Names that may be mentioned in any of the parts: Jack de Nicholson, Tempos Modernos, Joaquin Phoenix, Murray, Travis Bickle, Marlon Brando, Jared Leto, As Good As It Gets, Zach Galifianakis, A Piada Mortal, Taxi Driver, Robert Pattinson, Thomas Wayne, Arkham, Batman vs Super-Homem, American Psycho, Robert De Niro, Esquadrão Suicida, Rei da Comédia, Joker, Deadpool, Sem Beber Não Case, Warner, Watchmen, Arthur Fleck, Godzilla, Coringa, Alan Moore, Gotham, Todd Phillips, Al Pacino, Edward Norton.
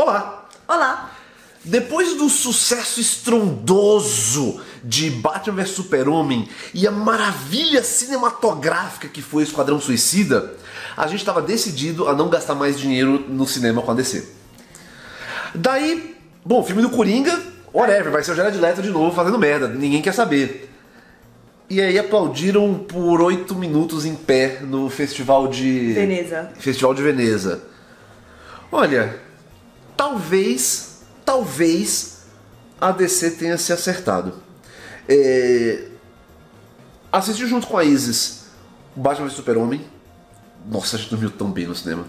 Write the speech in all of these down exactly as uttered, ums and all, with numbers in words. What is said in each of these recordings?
Olá! Olá! Depois do sucesso estrondoso de Batman vs Super-Homem e a maravilha cinematográfica que foi o Esquadrão Suicida, a gente estava decidido a não gastar mais dinheiro no cinema com a D C. Daí, bom, filme do Coringa, whatever, vai ser o Jared Leto de novo fazendo merda, ninguém quer saber. E aí aplaudiram por oito minutos em pé no Festival de... Veneza. Festival de Veneza. Olha, talvez, talvez a D C tenha se acertado. É... Assisti junto com a Isis o Batman vs Super-Homem. Nossa, a gente dormiu tão bem no cinema.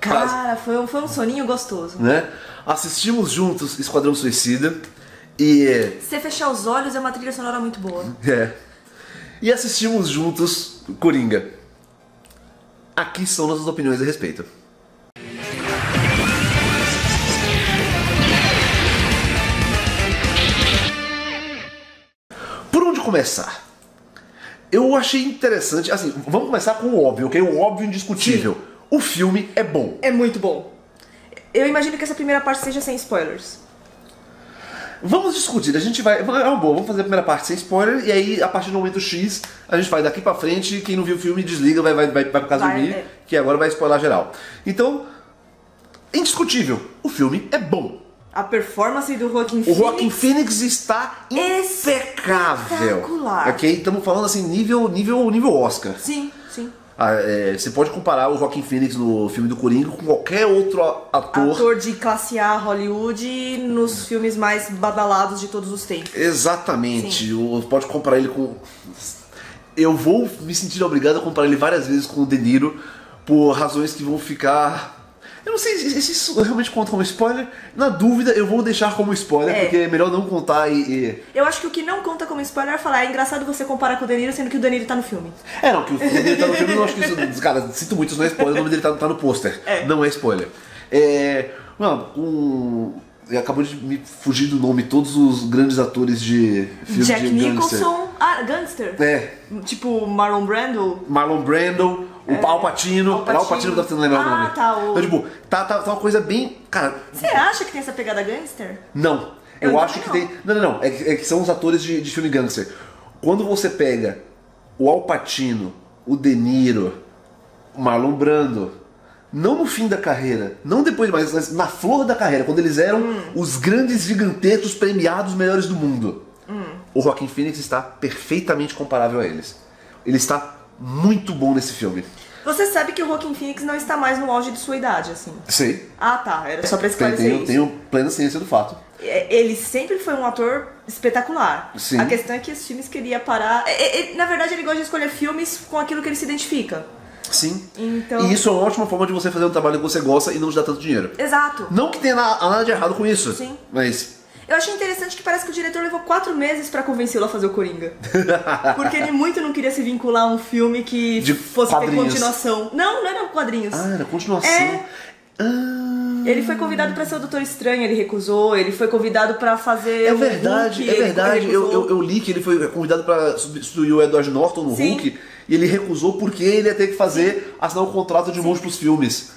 Cara, foi um, foi um soninho gostoso. Né? Assistimos juntos Esquadrão Suicida. E... Se você fechar os olhos, é uma trilha sonora muito boa. É. E assistimos juntos Coringa. Aqui são nossas opiniões a respeito. Por onde começar? Eu achei interessante... Assim, vamos começar com o óbvio, ok? O óbvio indiscutível. Sim. O filme é bom. É muito bom. Eu imagino que essa primeira parte seja sem spoilers. Vamos discutir, a gente vai... É uma boa, vamos fazer a primeira parte sem spoiler, e aí a partir do momento X, a gente vai daqui pra frente, quem não viu o filme desliga, vai, vai, vai pra casa dormir, é. que agora vai spoiler geral. Então, indiscutível, o filme é bom. A performance do Joaquin Phoenix... O Joaquin Phoenix está impecável. Espetacular. Ok? Estamos falando assim, nível, nível, nível Oscar. Sim, sim. Ah, é, você pode comparar o Joaquin Phoenix no filme do Coringa com qualquer outro ator. Ator de classe A Hollywood nos filmes mais badalados de todos os tempos. Exatamente. Eu, pode comparar ele com... Eu vou me sentir obrigado a comparar ele várias vezes com o De Niro por razões que vão ficar... Eu não sei se isso realmente conta como spoiler. Na dúvida, eu vou deixar como spoiler, é. porque é melhor não contar e, e... Eu acho que o que não conta como spoiler é falar, é engraçado você comparar com o De Niro, sendo que o De Niro tá no filme. É, não, que o De Niro tá no filme, eu não acho que isso... Cara, sinto muito, isso não é spoiler, o nome dele tá, tá no pôster. É. Não é spoiler. É... Mano, um... acabou de me fugir do nome, todos os grandes atores de filme Jack de Nicholson, gangster. Ah, gangster. É. Tipo Marlon Brando. Marlon Brando. O é. Al Pacino, Al Pacino deve ter não lembrado ah, o nome. Tá, o... Então, tipo, tá, tá, tá uma coisa bem... Cara... Você acha que tem essa pegada gangster? Não. Eu, eu acho que não. tem... Não, não, não. É, é que são os atores de, de filme gangster. Quando você pega o Al Pacino, o De Niro, o Marlon Brando, não no fim da carreira, não depois de mais, mas na flor da carreira, quando eles eram hum. os grandes gigantetos premiados melhores do mundo, hum. o Joaquin Phoenix está perfeitamente comparável a eles. Ele está... muito bom nesse filme. Você sabe que o Joaquin Phoenix não está mais no auge de sua idade, assim? Sei. Ah, tá. Era só pra esclarecer isso. Eu tenho plena ciência do fato. Ele sempre foi um ator espetacular. Sim. A questão é que os filmes queria parar... Ele, na verdade, ele gosta de escolher filmes com aquilo que ele se identifica. Sim. Então... E isso é uma ótima forma de você fazer um trabalho que você gosta e não te dá tanto dinheiro. Exato. Não que tenha nada de errado com isso. Sim. Mas... Eu achei interessante que parece que o diretor levou quatro meses pra convencê-lo a fazer o Coringa. Porque ele muito não queria se vincular a um filme que de fosse quadrinhos. ter continuação. Não, não era quadrinhos. Ah, era continuação. É... Ah... Ele foi convidado pra ser o Doutor Estranho, ele recusou. Ele foi convidado pra fazer é o verdade, Hulk, É verdade, é verdade. Eu, eu, eu li que ele foi convidado pra substituir o Edward Norton no Sim. Hulk. E ele recusou porque ele ia ter que fazer, assinar um contrato de Sim. múltiplos filmes.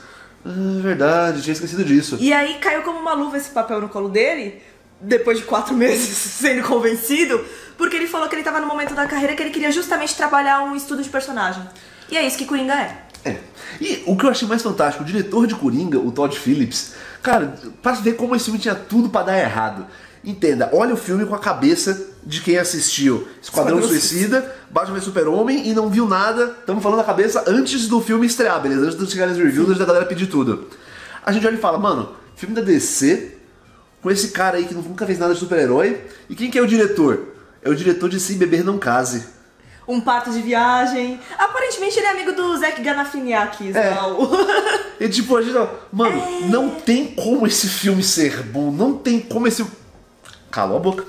Ah, verdade, tinha esquecido disso. E aí caiu como uma luva esse papel no colo dele... Depois de quatro meses sendo convencido, porque ele falou que ele estava no momento da carreira que ele queria justamente trabalhar um estudo de personagem. E é isso que Coringa é. É. E o que eu achei mais fantástico, o diretor de Coringa, o Todd Phillips, cara, pra ver como esse filme tinha tudo pra dar errado. Entenda, olha o filme com a cabeça de quem assistiu Esquadrão, Esquadrão Suicida, Suicida, Batman Super-Homem e não viu nada. Estamos falando da cabeça antes do filme estrear, beleza? Antes de chegar nas reviews, antes da galera pedir tudo. A gente olha e fala, mano, filme da D C... com esse cara aí que nunca fez nada de super-herói. E quem que é o diretor? É o diretor de Sem Beber Não Case. Um parto de viagem. Aparentemente ele é amigo do Zach Galifianakis. É. E tipo, a gente... Mano, é... não tem como esse filme ser bom. Não tem como esse... Calou a boca.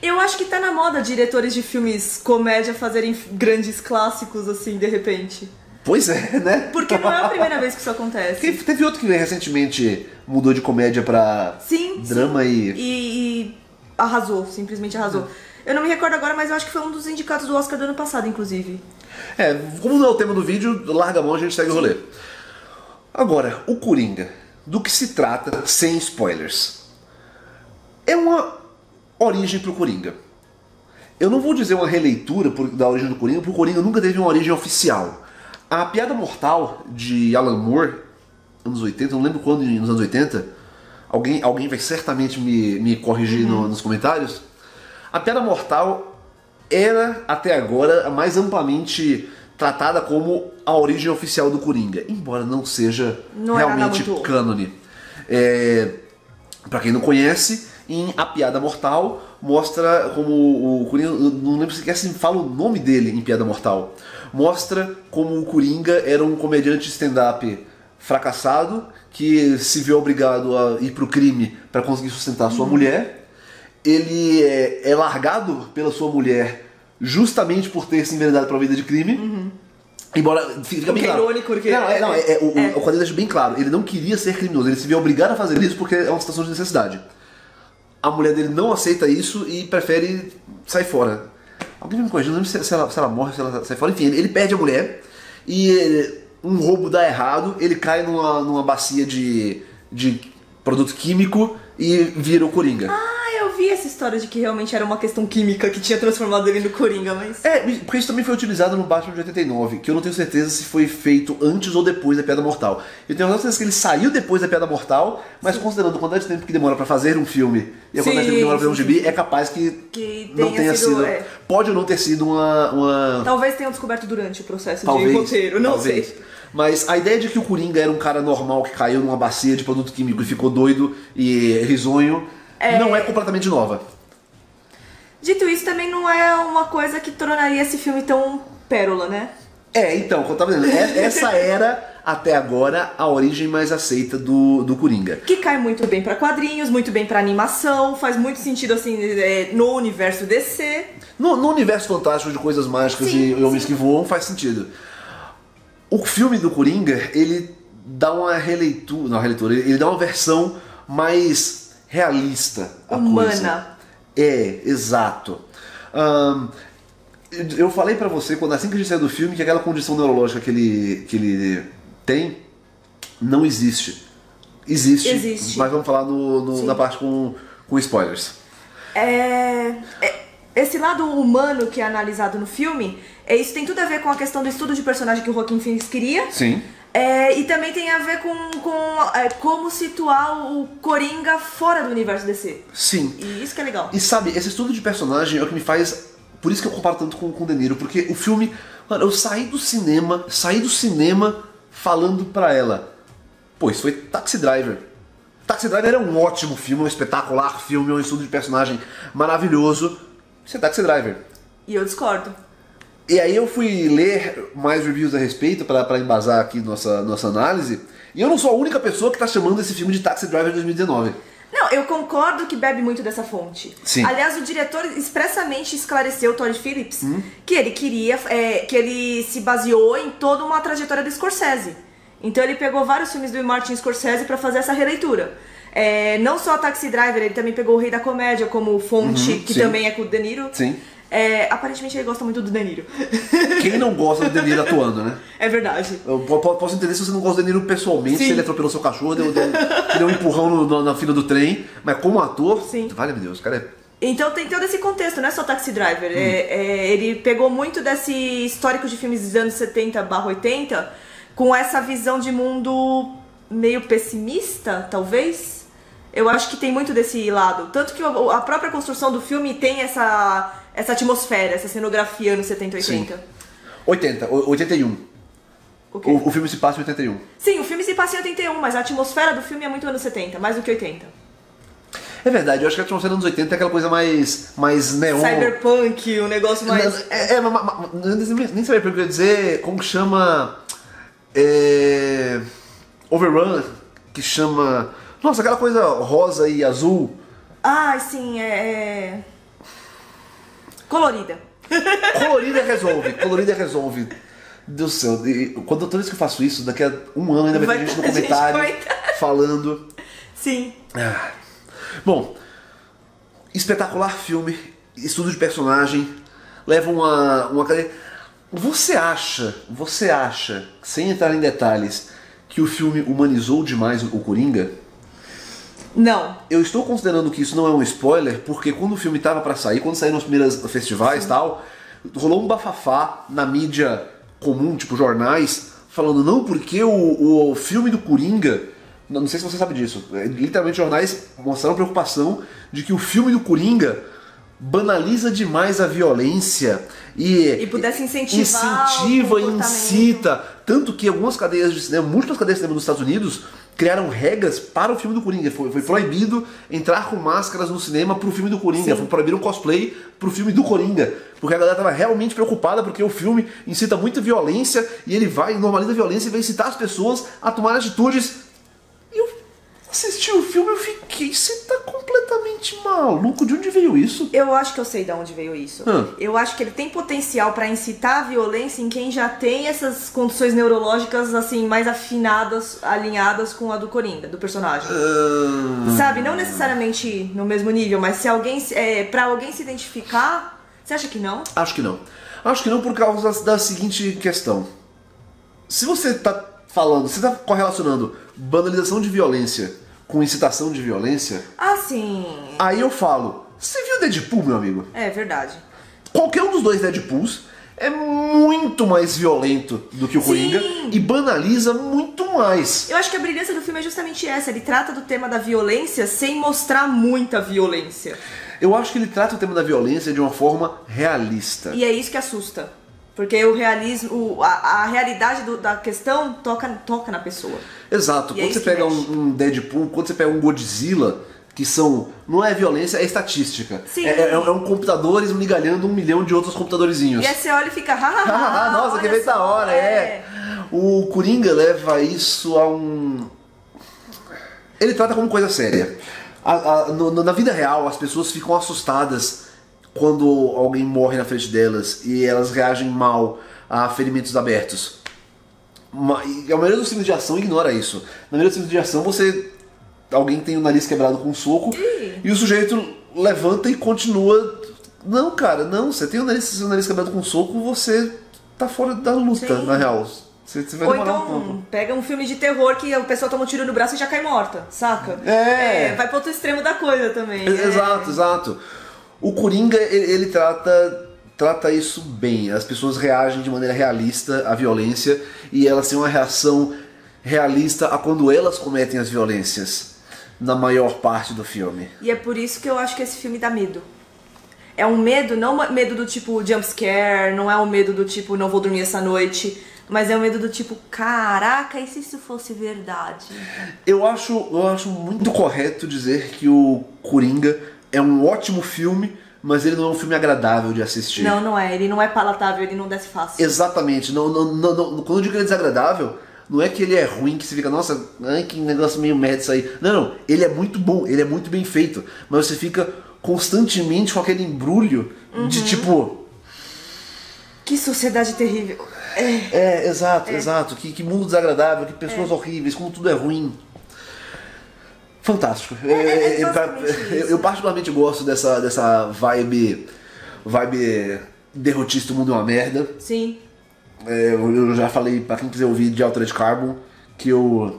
Eu acho que tá na moda diretores de filmes comédia fazerem grandes clássicos assim, de repente. Pois é, né? Porque não é a primeira vez que isso acontece. Teve, teve outro que recentemente mudou de comédia pra sim, drama sim. E... e... e arrasou, simplesmente arrasou. Eu não me recordo agora, mas eu acho que foi um dos indicados do Oscar do ano passado, inclusive. É, como não é o tema do vídeo, larga a mão, a gente segue sim. o rolê. Agora, o Coringa. do que se trata sem spoilers. É uma origem pro Coringa. Eu não vou dizer uma releitura por, da origem do Coringa, porque o Coringa nunca teve uma origem oficial. A Piada Mortal, de Alan Moore, anos oitenta, não lembro quando, nos anos oitenta, alguém, alguém vai certamente me, me corrigir uhum. no, nos comentários. A Piada Mortal era, até agora, a mais amplamente tratada como a origem oficial do Coringa, embora não seja não realmente cânone. É, pra quem não conhece, em A Piada Mortal mostra como o Coringa, não lembro sequer se fala o nome dele em Piada Mortal, mostra como o Coringa era um comediante stand-up fracassado que se viu obrigado a ir pro crime para conseguir sustentar sua uhum. mulher. Ele é, é largado pela sua mulher justamente por ter se enveredado para a vida de crime. Uhum. Embora fica bem claro. Irônico, porque não, é, não, é, é, o, é. o quadrinho deixa bem claro, ele não queria ser criminoso, ele se viu obrigado a fazer isso porque é uma situação de necessidade. A mulher dele não aceita isso e prefere sair fora. Alguém me corrigiu, não lembro se, se, ela, se ela morre, se ela sai fora. Enfim, ele, ele perde a mulher e ele, um roubo dá errado, ele cai numa, numa bacia de, de produto químico e vira o Coringa. Ah. Essa história de que realmente era uma questão química que tinha transformado ele no Coringa, mas... É, porque isso também foi utilizado no Batman de oitenta e nove, que eu não tenho certeza se foi feito antes ou depois da Piada Mortal. Eu tenho certeza que ele saiu depois da Piada Mortal, mas sim, considerando o quantidade de tempo que demora pra fazer um filme e a quantidade de tempo que demora pra fazer um gibi, é capaz que, que tenha não tenha sido... sido é. Pode ou não ter sido uma... uma... Talvez tenham descoberto durante o processo talvez, de roteiro, não talvez. sei. Mas a ideia de que o Coringa era um cara normal que caiu numa bacia de produto químico e ficou doido e risonho... É... Não é completamente nova. Dito isso, também não é uma coisa que tornaria esse filme tão pérola, né? É, então, como eu tava dizendo, essa era, até agora, a origem mais aceita do, do Coringa. Que cai muito bem pra quadrinhos, muito bem pra animação, faz muito sentido, assim, é, no universo D C. No, no universo fantástico de coisas mágicas sim, e homens sim. que voam, faz sentido. O filme do Coringa, ele dá uma releitura, não, releitura, ele dá uma versão mais... realista a humana coisa. É, exato. Um, eu falei pra você, quando assim que a gente saiu do filme, que aquela condição neurológica que ele, que ele tem não existe. Existe, existe. Mas vamos falar no, no, na parte com, com spoilers. É, é, esse lado humano que é analisado no filme, é, isso tem tudo a ver com a questão do estudo de personagem que o Joaquin Phoenix queria. Sim. É, e também tem a ver com, com é, como situar o Coringa fora do universo D C. Sim. E isso que é legal. E sabe, esse estudo de personagem é o que me faz... Por isso que eu comparo tanto com o De Niro, porque o filme... Mano, eu saí do cinema, saí do cinema falando pra ela. Pô, isso foi Taxi Driver. Taxi Driver é um ótimo filme, um espetacular filme, um estudo de personagem maravilhoso. Isso é Taxi Driver. E eu discordo. E aí eu fui ler mais reviews a respeito para embasar aqui nossa, nossa análise, e eu não sou a única pessoa que tá chamando esse filme de Taxi Driver dois mil e dezenove. Não, eu concordo que bebe muito dessa fonte. Sim. Aliás, o diretor expressamente esclareceu, Todd Phillips, hum? que ele queria, é, que ele se baseou em toda uma trajetória do Scorsese. Então ele pegou vários filmes do Martin Scorsese para fazer essa releitura. É, não só Taxi Driver, ele também pegou o Rei da Comédia como fonte, uhum, que sim. também é com o De Niro. Sim. É, aparentemente ele gosta muito do De Niro. Quem não gosta do De Niro atuando, né? É verdade. Eu posso entender se você não gosta do De Niro pessoalmente, sim. se ele atropelou seu cachorro, deu, deu, deu um empurrão no, no, na fila do trem, mas como ator, sim. vale meu Deus, o cara é... Então tem todo esse contexto, não é só Taxi Driver. Hum. É, é, ele pegou muito desse histórico de filmes dos anos setenta barra oitenta, com essa visão de mundo meio pessimista, talvez. Eu acho que tem muito desse lado. Tanto que a própria construção do filme tem essa... essa atmosfera, essa cenografia nos setenta e oitenta. Sim. oitenta, oitenta e um. Okay. O, o filme se passa em oitenta e um. Sim, o filme se passa em oitenta e um, mas a atmosfera do filme é muito anos setenta, mais do que oitenta. É verdade, eu acho que a atmosfera dos anos oitenta é aquela coisa mais, mais neon. Cyberpunk, um negócio mais... É, é, é mas, mas, nem cyberpunk, eu ia dizer, como que chama... É, Overrun, que chama... Nossa, aquela coisa rosa e azul. Ah, sim, é... Colorida. Colorida resolve, colorida resolve. Deus do céu, e, quando, toda vez que eu faço isso, daqui a um ano ainda vai, vai ter gente no comentário gente falando. Sim. Ah. Bom, espetacular filme, estudo de personagem, leva uma... uma... Você acha, você acha, sem entrar em detalhes, que o filme humanizou demais o Coringa? Não. Eu estou considerando que isso não é um spoiler, porque quando o filme estava para sair, quando saíram os primeiros festivais e tal, rolou um bafafá na mídia comum, tipo jornais, falando não, porque o, o, o filme do Coringa... Não, não sei se você sabe disso. Literalmente jornais mostraram preocupação de que o filme do Coringa banaliza demais a violência e, e pudesse incentivar, incentiva e incita. Tanto que algumas cadeias de cinema, muitas cadeias de cinema nos Estados Unidos, criaram regras para o filme do Coringa. Foi, foi proibido entrar com máscaras no cinema pro filme do Coringa. Sim. Foi proibido cosplay pro filme do Coringa. Porque a galera tava realmente preocupada, porque o filme incita muita violência e ele vai, normaliza a violência e vai incitar as pessoas a tomar atitudes. Assisti o filme, eu fiquei, você tá completamente maluco, de onde veio isso? Eu acho que eu sei de onde veio isso. Hum. Eu acho que ele tem potencial pra incitar a violência em quem já tem essas condições neurológicas, assim, mais afinadas, alinhadas com a do Coringa, do personagem. Hum. Sabe, não necessariamente no mesmo nível, mas se alguém, é, pra alguém se identificar, você acha que não? Acho que não. Acho que não por causa da seguinte questão. Se você tá falando, você tá correlacionando banalização de violência com incitação de violência... Ah, sim... Aí eu falo, você viu Deadpool, meu amigo? É, verdade. Qualquer um dos dois Deadpools é muito mais violento do que o Coringa e banaliza muito mais. Eu acho que a brilhância do filme é justamente essa, ele trata do tema da violência sem mostrar muita violência. Eu acho que ele trata o tema da violência de uma forma realista. E é isso que assusta. Porque o realismo, a, a realidade do, da questão toca, toca na pessoa. Exato. Quando você pega um, um Deadpool, quando você pega um Godzilla, que são... Não é violência, é estatística. Sim. É, é, é um computador esmigalhando um milhão de outros computadorzinhos. E aí você olha e fica... Hahaha, nossa, que vem da hora, é. é. O Coringa leva isso a um... Ele trata como coisa séria. A, a, no, na vida real, as pessoas ficam assustadas quando alguém morre na frente delas e elas reagem mal a ferimentos abertos. E a maioria dos filmes de ação ignora isso. Na maioria dos filmes de ação, você... alguém tem o nariz quebrado com um soco e o sujeito levanta e continua... Não, cara, não. Você tem o nariz, seu nariz quebrado com um soco, você tá fora da luta, sim, na real. Você, você vai Ou demorar então, um pouco. Pega um filme de terror que o pessoal toma um tiro no braço e já cai morta, saca? É. é vai pro outro extremo da coisa também. Exato, é. exato. O Coringa, ele, ele trata, trata isso bem. As pessoas reagem de maneira realista à violência e elas têm uma reação realista a quando elas cometem as violências, na maior parte do filme. E é por isso que eu acho que esse filme dá medo. É um medo, não medo do tipo jumpscare, não é um medo do tipo não vou dormir essa noite, mas é um medo do tipo, caraca, e se isso fosse verdade? Eu acho, eu acho muito correto dizer que o Coringa é um ótimo filme, mas ele não é um filme agradável de assistir. Não, não é. Ele não é palatável, ele não desce fácil. Exatamente. Não, não, não, não. Quando eu digo que ele é desagradável, não é que ele é ruim, que você fica, nossa, ai, que negócio meio merda isso aí. Não, não. Ele é muito bom, ele é muito bem feito, mas você fica constantemente com aquele embrulho uhum. de tipo... Que sociedade terrível. É, é exato, é. exato. Que, que mundo desagradável, que pessoas é. horríveis, como tudo é ruim. Fantástico. É, é, é eu, eu, eu particularmente gosto dessa, dessa vibe vibe derrotista, o mundo é uma merda. Sim. É, eu, eu já falei, pra quem quiser ouvir, de Altered Carbon, que eu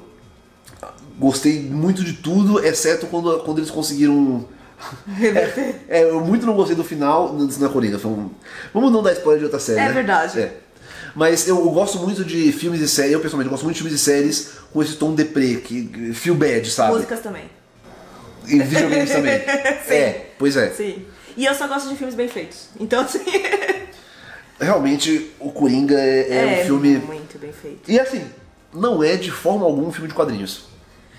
gostei muito de tudo, exceto quando, quando eles conseguiram... é, é, eu muito não gostei do final, na Coringa. Vamos, vamos não dar spoiler de outra série. É né? verdade. É. Mas eu gosto muito de filmes e séries, eu pessoalmente gosto muito de filmes e séries com esse tom deprê, que feel bad, sabe? Músicas também. E videogames também. Sim. É, pois é. Sim. E eu só gosto de filmes bem feitos, então assim... Realmente, o Coringa é, é, é um filme... muito bem feito. E assim, não é de forma alguma um filme de quadrinhos.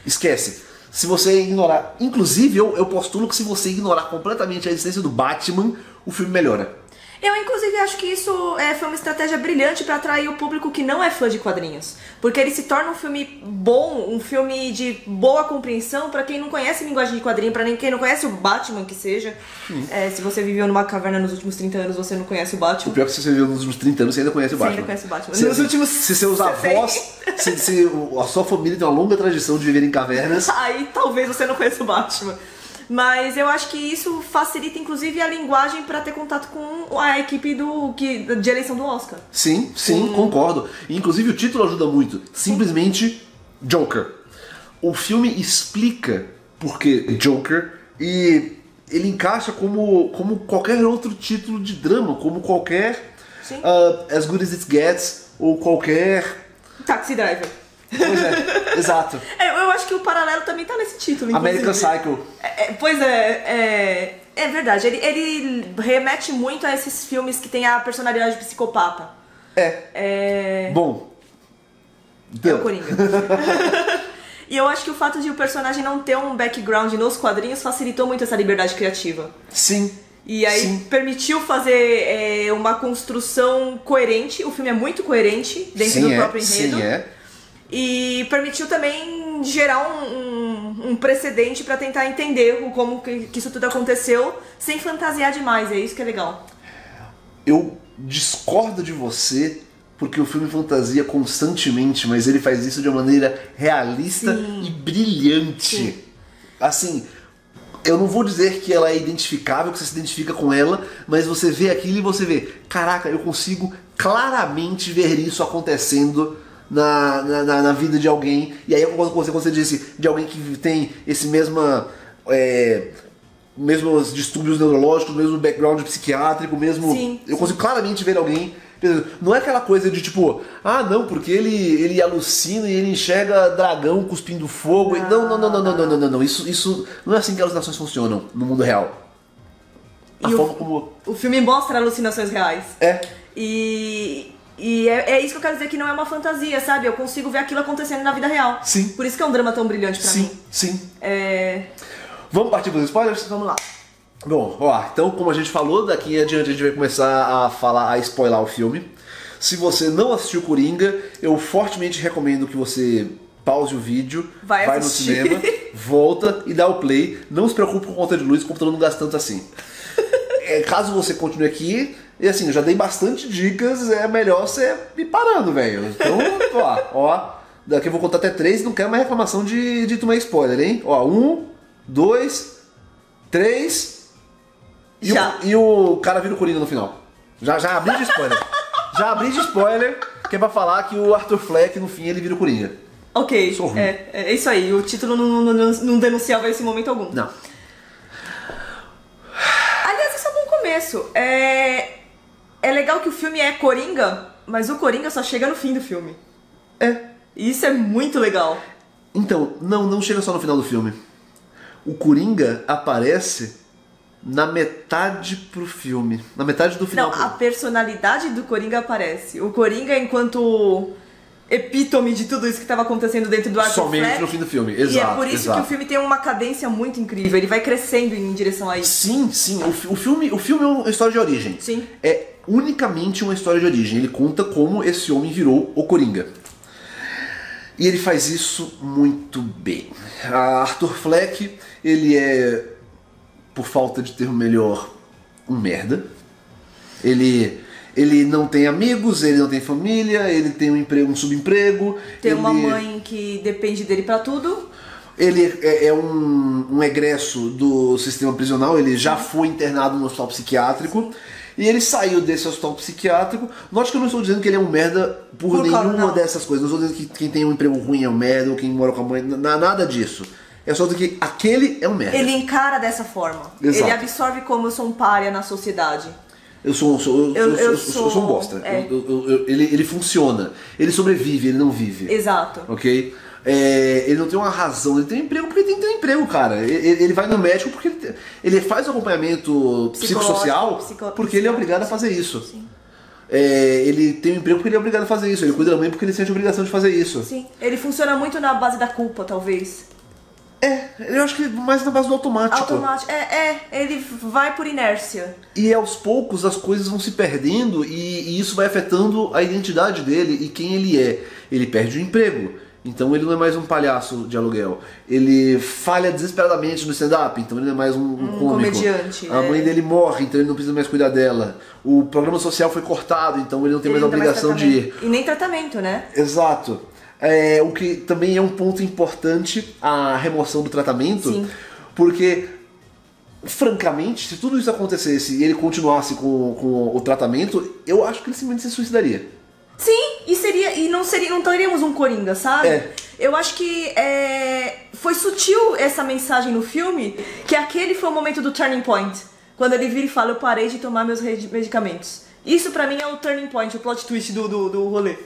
Esquece. Se você ignorar... Inclusive, eu, eu postulo que se você ignorar completamente a existência do Batman, o filme melhora. Eu, inclusive, acho que isso é, foi uma estratégia brilhante para atrair o público que não é fã de quadrinhos. Porque ele se torna um filme bom, um filme de boa compreensão para quem não conhece linguagem de quadrinho, para quem não conhece o Batman, que seja. É, se você viveu numa caverna nos últimos trinta anos, você não conhece o Batman. O pior é que se você viveu nos últimos trinta anos, você ainda conhece o Batman. Você ainda conhece o Batman. Se, nos se, últimos... se seus avós, se, se a sua família tem uma longa tradição de viver em cavernas... Aí talvez você não conheça o Batman. Mas eu acho que isso facilita, inclusive, a linguagem para ter contato com a equipe do, que, de eleição do Oscar. Sim, sim, hum. concordo. Inclusive, o título ajuda muito. Simplesmente Joker. O filme explica por que Joker e ele encaixa como, como qualquer outro título de drama, como qualquer uh, As Good As It Gets ou qualquer... Taxi Driver. Pois é, exato. É, eu acho que o paralelo também tá nesse título, inclusive. American Psycho. É, é, pois é, é, é verdade. Ele, ele remete muito a esses filmes que tem a personalidade psicopata. É. é... Bom. Deu. É o Coringa. E eu acho que o fato de o personagem não ter um background nos quadrinhos facilitou muito essa liberdade criativa. Sim. E aí Sim. permitiu fazer é, uma construção coerente. O filme é muito coerente dentro Sim, do é. próprio enredo. Sim, é. E permitiu também gerar um, um, um precedente para tentar entender como que, que isso tudo aconteceu sem fantasiar demais. É isso que é legal. Eu discordo de você... Porque o filme fantasia constantemente, mas ele faz isso de uma maneira realista Sim. e brilhante. Sim. Assim, eu não vou dizer que ela é identificável, que você se identifica com ela, mas você vê aquilo e você vê, caraca, eu consigo claramente ver isso acontecendo na, na, na, na vida de alguém. E aí eu concordo com você quando você disse de alguém que tem esse mesma... É, mesmos distúrbios neurológicos, mesmo background psiquiátrico, mesmo... Sim. Eu consigo claramente ver alguém... Não é aquela coisa de tipo, ah não, porque ele, ele alucina e ele enxerga dragão cuspindo fogo. Ah. Não, não, não, não, não, não, não, não, não. Isso, isso não é assim que alucinações funcionam no mundo real. A e forma o, como... o filme mostra alucinações reais. É. E, e é, é isso que eu quero dizer, que não é uma fantasia, sabe? Eu consigo ver aquilo acontecendo na vida real. Sim. Por isso que é um drama tão brilhante pra sim, mim. Sim, sim. É... Vamos partir para os spoilers? Vamos lá. Bom, ó, então como a gente falou, daqui em adiante a gente vai começar a falar, a spoiler o filme. Se você não assistiu Coringa, eu fortemente recomendo que você pause o vídeo, vai, vai no cinema, volta e dá o play. Não se preocupe com conta de luz, o computador não gasta tanto assim. É, caso você continue aqui, e assim, eu já dei bastante dicas, é melhor você ir parando, velho. Então, ó, ó, daqui eu vou contar até três, não quero mais reclamação de, de tomar spoiler, hein? Ó, um, dois, três... E o, e o cara vira o Coringa no final. Já, já abri de spoiler. Já abri de spoiler, que é pra falar que o Arthur Fleck, no fim, ele vira o Coringa. Ok, é, é isso aí. O título não, não, não denunciava esse momento algum. Não. Aliás, isso é um bom começo. É, é legal que o filme é Coringa, mas o Coringa só chega no fim do filme. É. E isso é muito legal. Então, não, não chega só no final do filme. O Coringa aparece... Na metade pro filme. Na metade do final. Não, a personalidade do Coringa aparece. O Coringa enquanto epítome de tudo isso que estava acontecendo dentro do Arthur Fleck. Somente no fim do filme, exato. E é por isso exato. que o filme tem uma cadência muito incrível. Ele vai crescendo em direção a isso. Sim, sim. O, o, filme, o filme é uma história de origem. Sim. É unicamente uma história de origem. Ele conta como esse homem virou o Coringa. E ele faz isso muito bem. A Arthur Fleck, ele é... Por falta de termo melhor, um merda. Ele, ele não tem amigos, ele não tem família, ele tem um emprego, um subemprego. Tem ele, uma mãe que depende dele pra tudo. Ele é, é um, um egresso do sistema prisional, ele já foi internado no hospital psiquiátrico. E ele saiu desse hospital psiquiátrico. Note que eu não estou dizendo que ele é um merda por, por nenhuma claro, dessas coisas. Não estou dizendo que quem tem um emprego ruim é um merda, ou quem mora com a mãe, nada disso. É só do que aquele é um merda. Ele encara dessa forma. Exato. Ele absorve como eu sou um pária na sociedade. Eu sou um bosta. É. Eu, eu, eu, ele, ele funciona. Ele sobrevive, ele não vive. Exato. Ok? É, ele não tem uma razão. Ele tem um emprego porque ele tem que ter um emprego, cara. Ele, ele vai no médico porque ele, tem, ele faz o acompanhamento psicossocial psico porque ele é obrigado a fazer isso. Sim. É, ele tem um emprego porque ele é obrigado a fazer isso. Ele cuida da mãe porque ele sente a obrigação de fazer isso. Sim. Ele funciona muito na base da culpa, talvez. É, eu acho que mais na base do automático. Automático, é, é, ele vai por inércia. E aos poucos as coisas vão se perdendo e, e isso vai afetando a identidade dele e quem ele é. Ele perde o emprego, então ele não é mais um palhaço de aluguel. Ele falha desesperadamente no stand-up, então ele não é mais um, um, um cômico. comediante. A mãe é. dele morre, então ele não precisa mais cuidar dela. O programa social foi cortado, então ele não tem ele mais a obrigação mais de ir. E nem tratamento, né? Exato. É, o que também é um ponto importante, a remoção do tratamento. Sim. Porque, francamente, se tudo isso acontecesse e ele continuasse com, com o tratamento, eu acho que ele simplesmente se suicidaria. Sim, e, seria, e não, seria, não teríamos um Coringa, sabe? É. Eu acho que é, foi sutil essa mensagem no filme, que aquele foi o momento do turning point. Quando ele vira e fala, eu parei de tomar meus medicamentos. Isso pra mim é o turning point, o plot twist do, do, do rolê.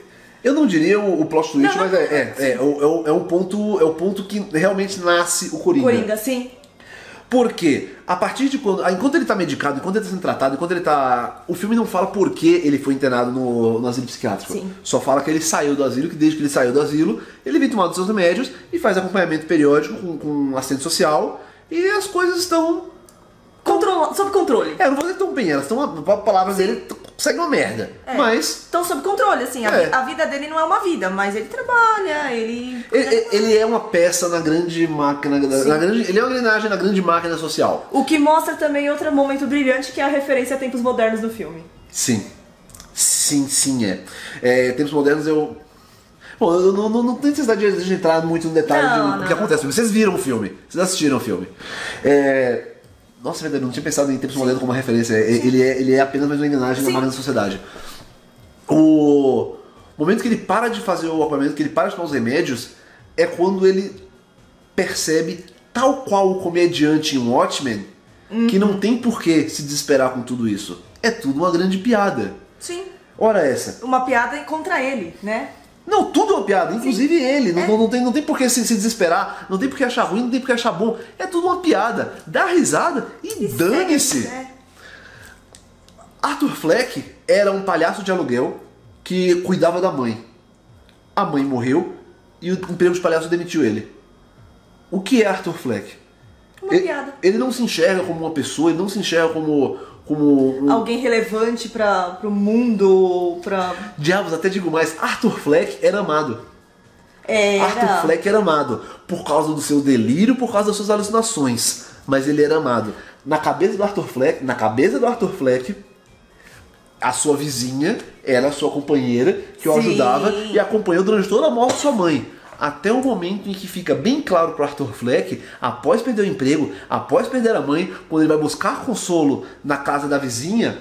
Eu não diria o, o plot twist, não, mas não, é, é, é, é, é, o, é, o ponto, é o ponto que realmente nasce o Coringa. Coringa, sim. Porque a partir de quando, enquanto ele tá medicado, enquanto ele tá sendo tratado, enquanto ele tá... O filme não fala por que ele foi internado no, no asilo psiquiátrico. Sim. Só fala que ele saiu do asilo, que desde que ele saiu do asilo, ele vem tomando seus remédios e faz acompanhamento periódico com, com assistente social e as coisas estão... Control... sob controle. É, não vou dizer tão bem, elas estão... A palavra Sim. dele segue uma merda, é. mas... Estão sob controle, assim, a, é. a vida dele não é uma vida, mas ele trabalha, ele... Ele, ele é uma peça na grande máquina, na grande, ele é uma engrenagem na grande máquina social. O que mostra também outro momento brilhante, que é a referência a Tempos Modernos do filme. Sim, sim, sim, é. é Tempos Modernos eu... Bom, eu não, não, não tenho necessidade de entrar muito no detalhe não, do não, que não. acontece, vocês viram o filme, vocês assistiram o filme. É... Nossa, verdade, eu não tinha pensado em Tempos Modernos como uma referência. Ele é, ele é apenas mais uma engrenagem na máquina da sociedade. O momento que ele para de fazer o acompanhamento, que ele para de tomar os remédios, é quando ele percebe, tal qual o comediante em Watchmen, uhum. que não tem por que se desesperar com tudo isso. É tudo uma grande piada. Sim. Ora essa. Uma piada contra ele, né? Não, tudo é uma piada, inclusive Sim. ele, não, é. não, não, tem, não tem por que se, se desesperar, não tem por que achar ruim, não tem por que achar bom, é tudo uma piada, dá risada e dane-se. É. Arthur Fleck era um palhaço de aluguel que cuidava da mãe, a mãe morreu e o emprego de palhaço demitiu ele. O que é Arthur Fleck? Uma ele, piada. Ele não se enxerga como uma pessoa, ele não se enxerga como... Como um... Alguém relevante para o mundo, para... Diabos, até digo mais, Arthur Fleck era amado. Era. Arthur Fleck era amado por causa do seu delírio, por causa das suas alucinações. Mas ele era amado. Na cabeça do Arthur Fleck, na cabeça do Arthur Fleck, a sua vizinha era a sua companheira que Sim. o ajudava e acompanhou durante toda a morte de sua mãe. Até o momento em que fica bem claro para Arthur Fleck, após perder o emprego, após perder a mãe, quando ele vai buscar consolo na casa da vizinha,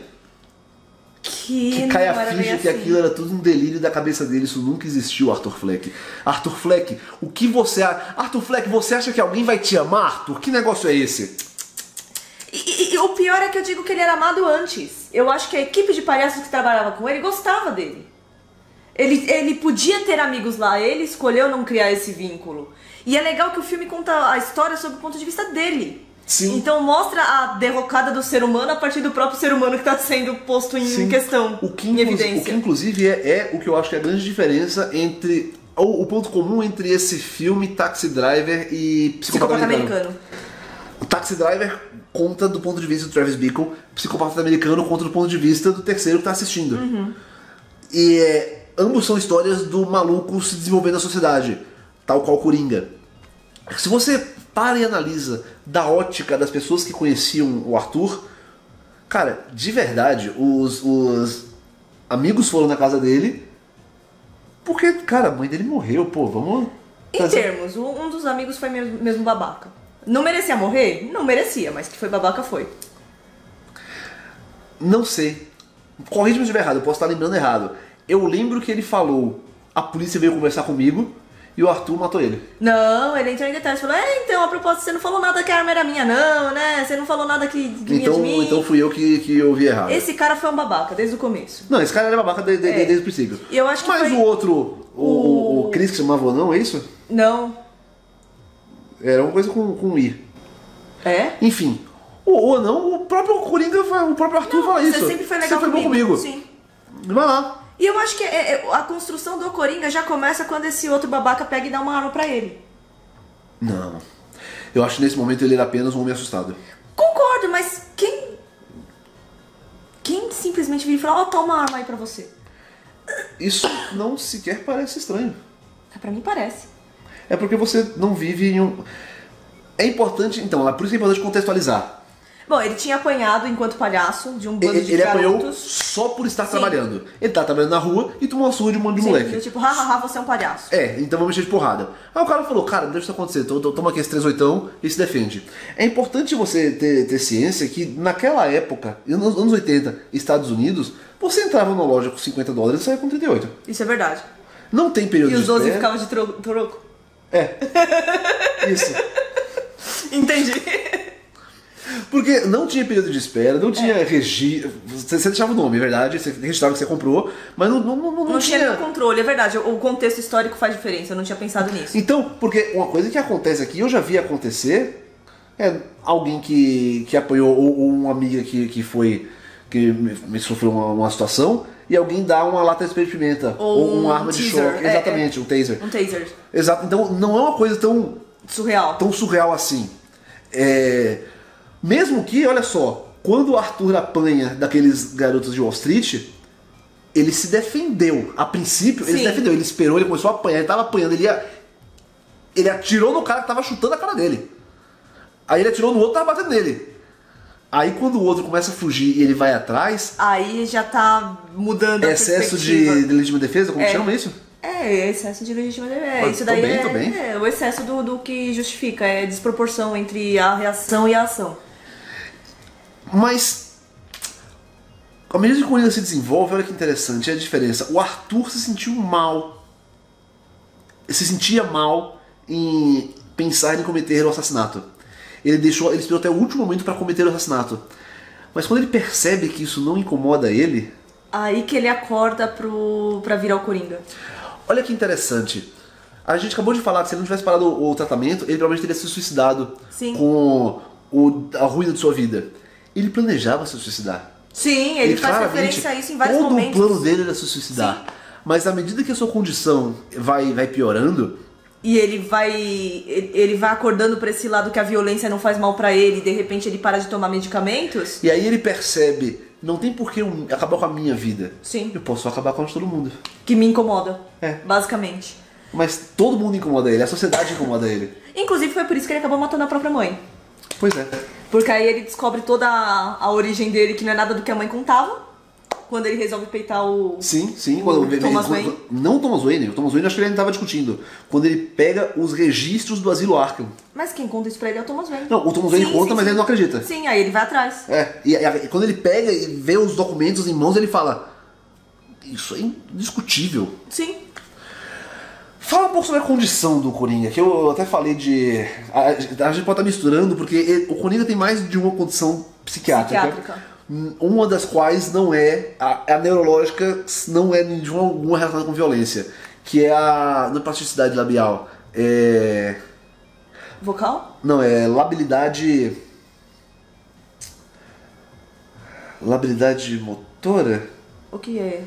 que, que cai a ficha que assim. Aquilo era tudo um delírio da cabeça dele, isso nunca existiu, Arthur Fleck. Arthur Fleck, o que você acha? Arthur Fleck, você acha que alguém vai te amar, Arthur? Que negócio é esse? E, e, e o pior é que eu digo que ele era amado antes. Eu acho que a equipe de palhaços que trabalhava com ele gostava dele. Ele, ele podia ter amigos lá, ele escolheu não criar esse vínculo. E é legal que o filme conta a história sob o ponto de vista dele. Sim. Então mostra a derrocada do ser humano a partir do próprio ser humano que está sendo posto em Sim. questão, o que, em evidência. O que inclusive é, é o que eu acho que é a grande diferença entre... O, o ponto comum entre esse filme, Taxi Driver e Psicopata, Psicopata Americano. Americano. O Taxi Driver conta do ponto de vista do Travis Bickle, Psicopata Americano conta do ponto de vista do terceiro que está assistindo. Uhum. E é... Ambos são histórias do maluco se desenvolvendo na sociedade, tal qual Coringa. Se você para e analisa da ótica das pessoas que conheciam o Arthur, cara, de verdade, os, os amigos foram na casa dele porque, cara, a mãe dele morreu, pô, vamos... Em termos, um dos amigos foi mesmo babaca. Não merecia morrer? Não merecia, mas que foi babaca foi. Não sei. Corrija-me se eu estiver errado, eu posso estar lembrando errado. Eu lembro que ele falou, a polícia veio conversar comigo e o Arthur matou ele. Não, ele entrou em detalhes, falou, é, então, a propósito, você não falou nada que a arma era minha não, né? Você não falou nada que vinha então, de mim. Então fui eu que, que ouvi errado. Esse cara foi um babaca, desde o começo. Não, esse cara era babaca de, de, é. desde o princípio. Eu acho que Mas foi... o outro, o, o... o Chris que chamava não, é isso? Não. Era uma coisa com, com I. É? Enfim, ou não, o próprio Coringa, o próprio Arthur não, fala você isso. Você sempre foi legal você comigo. Foi bom comigo. Sim. Vai lá. E eu acho que a construção do Coringa já começa quando esse outro babaca pega e dá uma arma pra ele. Não. Eu acho que nesse momento ele era apenas um homem assustado. Concordo, mas quem... Quem simplesmente vira e fala, ó, oh, toma uma arma aí pra você? Isso não sequer parece estranho. Pra mim parece. É porque você não vive em um... É importante, então, é por isso que é importante contextualizar. Bom, ele tinha apanhado enquanto palhaço de um bando ele, de ele garotos. Ele apanhou só por estar Sim. trabalhando. Ele tá trabalhando na rua e tomou a surra de um monte de Sim, moleque. Tipo, hahaha, você é um palhaço. É, então vamos mexer de porrada. Aí o cara falou, cara, deixa isso acontecer, toma aqui esse três oitão e se defende. É importante você ter, ter ciência que naquela época, nos anos oitenta, Estados Unidos, você entrava numa loja com cinquenta dólares e saia com trinta e oito. Isso é verdade. Não tem período de espera. E os doze ficavam de troco. É. Isso. Entendi. Porque não tinha período de espera, não tinha é. registro. Você, você deixava o nome, é verdade, você registrava o que você comprou, mas não, não, não, não, não tinha... Não tinha controle, é verdade, o contexto histórico faz diferença, eu não tinha pensado nisso. Então, porque uma coisa que acontece aqui, eu já vi acontecer, é alguém que, que apoiou, ou, ou uma amiga que, que foi, que me sofreu uma, uma situação, e alguém dá uma lata de spray de pimenta, ou, ou uma um arma teaser, de choque, é, exatamente, é. um taser. Um taser. Exato, então não é uma coisa tão... Surreal. Tão surreal assim. É... Mesmo que, olha só, quando o Arthur apanha daqueles garotos de Wall Street, ele se defendeu. A princípio, ele Sim. se defendeu. Ele esperou, ele começou a apanhar, ele tava apanhando, ele, ia... ele atirou no cara que tava chutando a cara dele. Aí ele atirou no outro e tava batendo nele. Aí quando o outro começa a fugir e ele vai atrás... Aí já tá mudando a perspectiva. Excesso de, de legítima defesa, como é. chama isso? É, excesso de legítima defesa. Isso daí bem, é, é o excesso do, do que justifica, é a desproporção entre a reação e a ação. Mas, à medida que o Coringa se desenvolve, olha que interessante a diferença. O Arthur se sentiu mal. Se sentia mal em pensar em cometer o assassinato. Ele, deixou, ele esperou até o último momento para cometer o assassinato. Mas quando ele percebe que isso não incomoda ele... Aí que ele acorda pro, pra virar o Coringa. Olha que interessante. A gente acabou de falar que se ele não tivesse parado o, o tratamento, ele provavelmente teria se suicidado Sim. com o, a ruína de sua vida. Ele planejava se suicidar. Sim, ele, ele faz referência a isso em vários todo momentos. Todo o plano dele era se suicidar. Sim. Mas à medida que a sua condição vai, vai piorando... E ele vai, ele vai acordando pra esse lado que a violência não faz mal pra ele. E de repente ele para de tomar medicamentos. E aí ele percebe, não tem por que eu acabar com a minha vida. Sim. Eu posso acabar com a de todo mundo. Que me incomoda, é. basicamente. Mas todo mundo incomoda ele, a sociedade incomoda ele. Inclusive foi por isso que ele acabou matando a própria mãe. Pois é. Porque aí ele descobre toda a, a origem dele, que não é nada do que a mãe contava. Quando ele resolve peitar o... Sim, sim. O quando, Thomas ele, Wayne. Não o Thomas Wayne. O Thomas Wayne acho que ele ainda estava discutindo. Quando ele pega os registros do asilo Arkham. Mas quem conta isso pra ele é o Thomas Wayne. Não, o Thomas Wayne sim, conta, sim, mas sim. ele não acredita. Sim, aí ele vai atrás. É. E, e quando ele pega e vê os documentos em mãos, ele fala... Isso é indiscutível. Sim. Fala um pouco sobre a condição do Coringa, que eu até falei de... A, a gente pode estar misturando, porque ele, o Coringa tem mais de uma condição psiquiátrica. Psiquiátrica. Uma das quais não é... A, a neurológica não é de alguma relacionada com violência. Que é a... Não é plasticidade labial. É... Vocal? Não, é labilidade... Labilidade motora? O que é?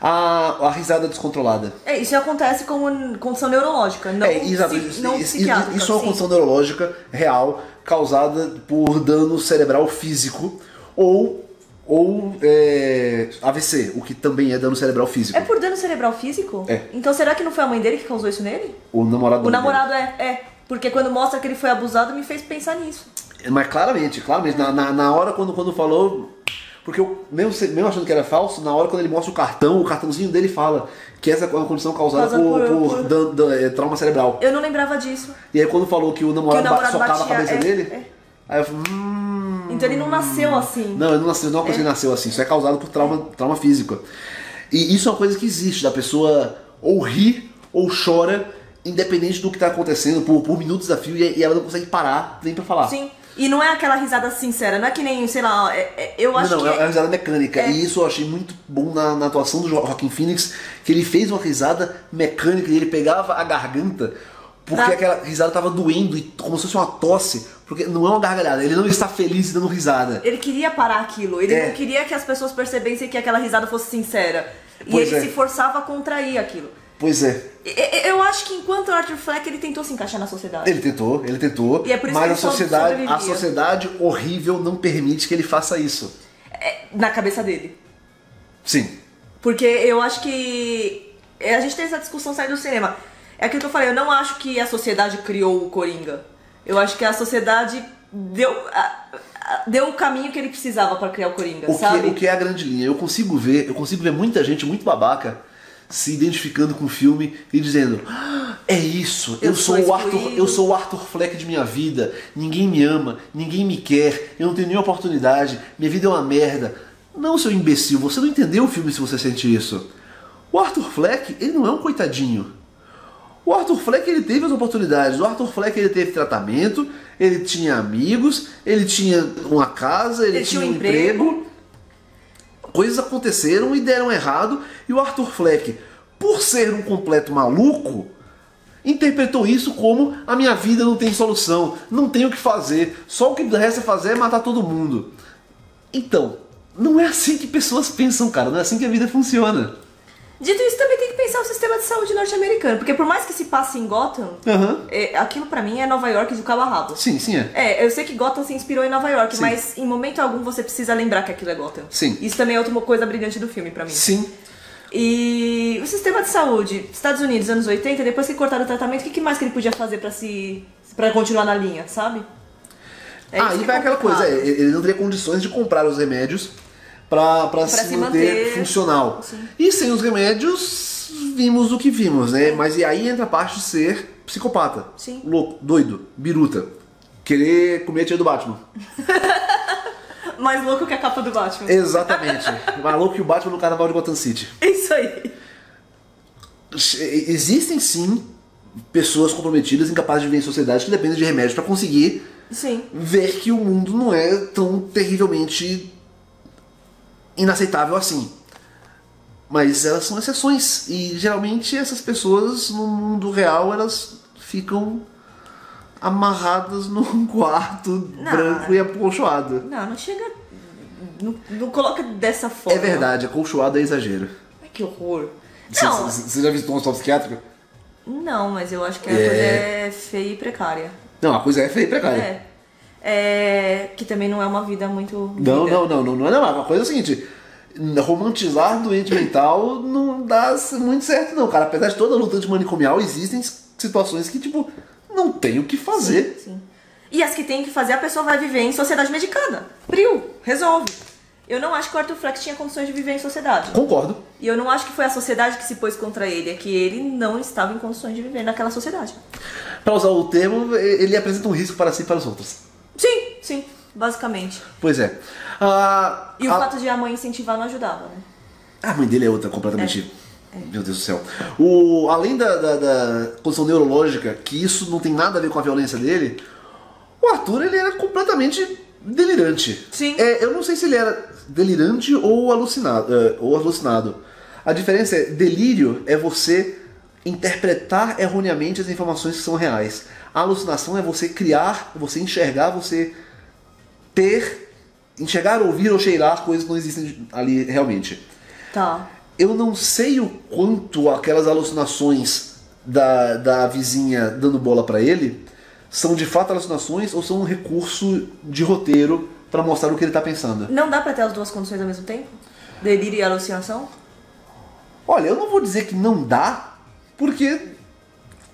A, a risada descontrolada. É, isso acontece como condição neurológica, não, é, exato, si, não isso, psiquiátrica. Isso é uma sim. condição neurológica real, causada por dano cerebral físico ou, ou é, A V C, o que também é dano cerebral físico. É por dano cerebral físico? É. Então será que não foi a mãe dele que causou isso nele? O namorado O namorado é, é. Porque quando mostra que ele foi abusado, me fez pensar nisso. Mas claramente, claramente. É. Na, na, na hora quando, quando falou... Porque eu, mesmo, mesmo achando que era falso, na hora quando ele mostra o cartão, o cartãozinho dele fala que essa é uma condição causada Causa por, por, por... Dan, dan, dan, trauma cerebral. Eu não lembrava disso. E aí quando falou que o namorado, namorado socava a cabeça é, dele, é. aí eu falei... Hum... Então ele não nasceu assim. Não, ele não nasceu, não é uma coisa é. que ele nasceu assim. Isso é causado por trauma, trauma físico. E isso é uma coisa que existe, da pessoa ou ri ou chora, independente do que está acontecendo, por, por minutos a fio, e, e ela não consegue parar nem pra falar. Sim. E não é aquela risada sincera, não é que nem, sei lá, eu acho não, não, que... Não, é uma risada mecânica, é... e isso eu achei muito bom na, na atuação do Joaquin Phoenix, que ele fez uma risada mecânica, e ele pegava a garganta, porque da... aquela risada tava doendo, e como se fosse uma tosse, porque não é uma gargalhada, ele não está feliz dando risada. Ele queria parar aquilo, ele é... não queria que as pessoas percebessem que aquela risada fosse sincera, pois e ele é. se forçava a contrair aquilo. Pois é. Eu acho que enquanto o Arthur Fleck, ele tentou se encaixar na sociedade. Ele tentou, ele tentou. E é por isso mas que a sociedade, a sociedade horrível não permite que ele faça isso. É, na cabeça dele. Sim. Porque eu acho que... A gente tem essa discussão saindo do cinema. É aquilo que eu falei, eu não acho que a sociedade criou o Coringa. Eu acho que a sociedade deu... Deu o caminho que ele precisava pra criar o Coringa, o sabe? Que, o que é a grande linha. Eu consigo ver, eu consigo ver muita gente muito babaca se identificando com o filme e dizendo ah, é isso, eu, eu, sou o Arthur, eu sou o Arthur Fleck de minha vida, ninguém me ama, ninguém me quer, eu não tenho nenhuma oportunidade, minha vida é uma merda. Não, seu imbecil, você não entendeu o filme se você sente isso. O Arthur Fleck, ele não é um coitadinho. O Arthur Fleck, ele teve as oportunidades, o Arthur Fleck, ele teve tratamento, ele tinha amigos, ele tinha uma casa, ele, ele tinha um emprego. emprego. Coisas aconteceram e deram errado, e o Arthur Fleck, por ser um completo maluco, interpretou isso como: a minha vida não tem solução, não tenho o que fazer, só o que resta fazer é matar todo mundo. Então, não é assim que pessoas pensam, cara, não é assim que a vida funciona. Dito isso, também tem que pensar o sistema de saúde norte-americano, porque por mais que se passe em Gotham, uhum. é, aquilo pra mim é Nova York do cabo a rabo. Sim, sim é. É, eu sei que Gotham se inspirou em Nova York, sim. mas em momento algum você precisa lembrar que aquilo é Gotham. Sim. Isso também é outra coisa brilhante do filme pra mim. Sim. E o sistema de saúde, Estados Unidos, anos oitenta, depois que cortaram o tratamento, o que mais que ele podia fazer pra, se, pra continuar na linha, sabe? É ah, e vai é aquela coisa, é, ele não teria condições de comprar os remédios para se, se manter, manter funcional. Sim. E sem os remédios, vimos o que vimos, né? É. Mas e aí entra a parte de ser psicopata, sim. louco, doido, biruta, querer comer a tia do Batman. Mais louco que a capa do Batman. Exatamente. Mais louco que o Batman no carnaval de Gotham City. Isso aí. Existem sim pessoas comprometidas, incapazes de viver em sociedade, que dependem de remédios para conseguir sim. ver que o mundo não é tão terrivelmente inaceitável assim, mas elas são exceções e geralmente essas pessoas no mundo real elas ficam amarradas num quarto não, branco e acolchoado. Não, não chega, não, não coloca dessa forma. É verdade, acolchoado é exagero. Ai, que horror. Você, não. você já visitou um hospital psiquiátrico? Não, mas eu acho que a é... coisa é feia e precária. Não, a coisa é feia e precária. É. É, que também não é uma vida muito... Não, não, não, não, não, não. A coisa é o seguinte, romantizar doente mental não dá muito certo não, cara. Apesar de toda a luta antimanicomial, existem situações que, tipo, não tem o que fazer. Sim, sim. E as que tem que fazer, a pessoa vai viver em sociedade medicada. Priu, resolve. Eu não acho que o Arthur Fleck tinha condições de viver em sociedade. Concordo. E eu não acho que foi a sociedade que se pôs contra ele, é que ele não estava em condições de viver naquela sociedade. Pra usar o termo, ele apresenta um risco para si e para os outros. Sim, sim, basicamente. Pois é. Ah, e o a... fato de a mãe incentivar não ajudava, né? A mãe dele é outra, completamente... É. É. Meu Deus do céu. O... Além da, da, da condição neurológica, que isso não tem nada a ver com a violência dele, o Arthur, ele era completamente delirante. Sim. É, eu não sei se ele era delirante ou alucinado, é, ou alucinado. A diferença é, delírio é você interpretar erroneamente as informações que são reais. A alucinação é você criar, você enxergar, você ter, enxergar, ouvir ou cheirar coisas que não existem ali realmente. Tá. Eu não sei o quanto aquelas alucinações da, da vizinha dando bola pra ele são de fato alucinações ou são um recurso de roteiro pra mostrar o que ele tá pensando. Não dá pra ter as duas condições ao mesmo tempo? Delírio e alucinação? Olha, eu não vou dizer que não dá, porque...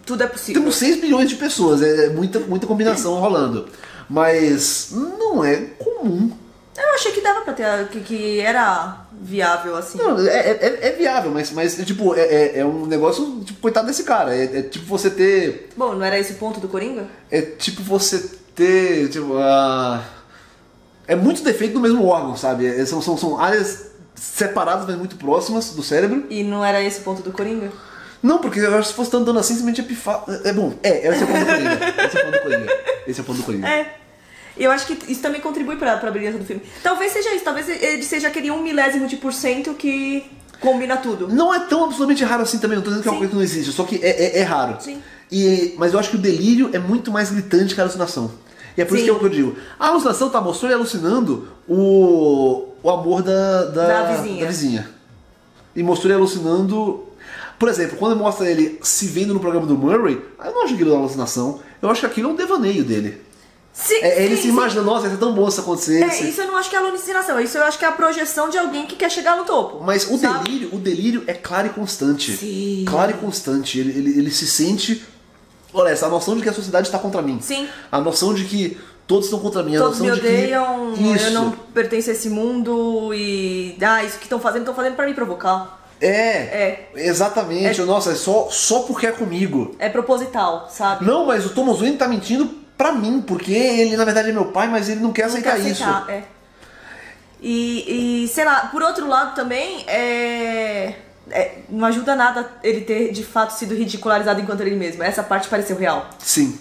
tudo é possível. Temos seis milhões de pessoas, é muita, muita combinação rolando. Mas não é comum. Eu achei que dava pra ter, que, que era viável assim. Não, é, é, é viável, mas, mas tipo, é, é um negócio, tipo, coitado desse cara. É, é tipo você ter... Bom, não era esse o ponto do Coringa? É tipo você ter, tipo, uh... é muito defeito no mesmo órgão, sabe? É, são, são, são áreas separadas, mas muito próximas do cérebro. E não era esse o ponto do Coringa? Não, porque eu acho que se fosse andando assim, simplesmente ia pifar. É bom, é, esse é o ponto do Coringa. Esse é o ponto do Coringa. Esse é o ponto do Coringa. É. Eu acho que isso também contribui pra, pra brilhança do filme. Talvez seja isso, talvez ele seja aquele um milésimo de por cento que combina tudo. Não é tão absolutamente raro assim também, não tô dizendo que é uma coisa que não existe, só que é, é, é raro. Sim. E, mas eu acho que o delírio é muito mais gritante que a alucinação. E é por sim. isso que eu digo. A alucinação tá mostrando e alucinando o, o amor da, da, da, vizinha. da vizinha. E mostrou e alucinando... Por exemplo, quando mostra ele se vendo no programa do Murray, eu não acho aquilo uma alucinação. Eu acho que aquilo é um devaneio dele. Sim, é, ele sim, se imagina, sim. nossa, ia ser tão bom se acontecesse. É, isso eu não acho que é alucinação. Isso eu acho que é a projeção de alguém que quer chegar no topo. Mas o sabe? delírio o delírio é claro e constante. Sim. Claro e constante. Ele, ele, ele se sente... Olha, essa noção de que a sociedade está contra mim. Sim. A noção de que todos estão contra mim. A todos noção me odeiam, de que... isso. eu não pertenço a esse mundo e... Ah, isso que estão fazendo, estão fazendo para me provocar. É, é, exatamente, é, nossa, é só, só porque é comigo. É proposital, sabe? Não, mas o Thomas Wayne tá mentindo pra mim, porque ele na verdade é meu pai, mas ele não quer não aceitar, quer aceitar isso. É. E, e, sei lá, por outro lado também, é... É, não ajuda nada ele ter, de fato, sido ridicularizado enquanto ele mesmo. Essa parte pareceu real. Sim.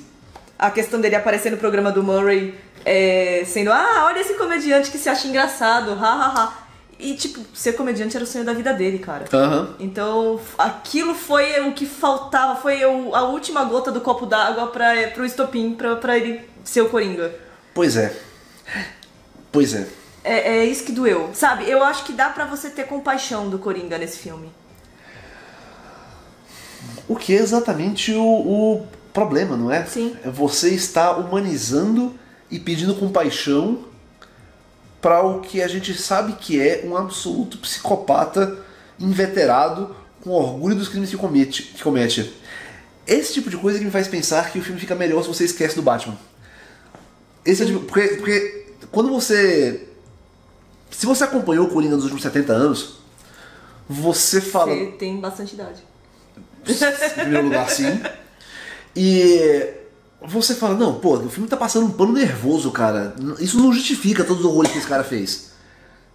A questão dele aparecer no programa do Murray, é, sendo... Ah, olha esse comediante que se acha engraçado, ha, ha, ha. E, tipo, ser comediante era o sonho da vida dele, cara. Uhum. Então, aquilo foi o que faltava. Foi o, a última gota do copo d'água pra, pro estopim, pra, pra ele ser o Coringa. Pois é. Pois é. É, é isso que doeu, sabe? Eu acho que dá pra você ter compaixão do Coringa nesse filme. O que é exatamente o, o problema, não é? Sim. Você está humanizando e pedindo compaixão pra o que a gente sabe que é um absoluto psicopata inveterado com orgulho dos crimes que comete. Que comete. Esse tipo de coisa que me faz pensar que o filme fica melhor se você esquece do Batman. Esse é tipo, porque, porque quando você... Se você acompanhou o Coringa nos últimos setenta anos, você fala... Você tem bastante idade. Em primeiro lugar, sim. E você fala, não, pô, o filme tá passando um pano nervoso, cara. Isso não justifica todos os horrores que esse cara fez.